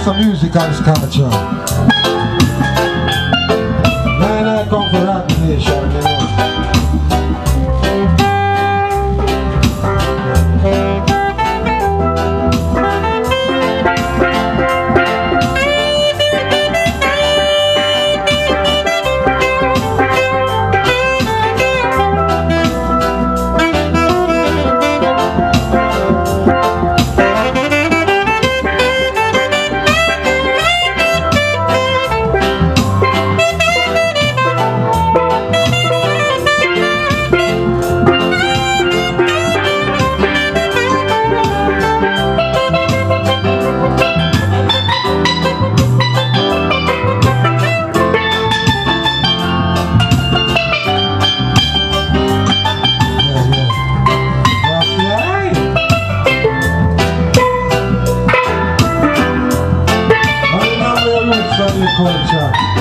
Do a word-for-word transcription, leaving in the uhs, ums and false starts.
play some music on this kind of show. Man, I come for rock nation, you know. Culture.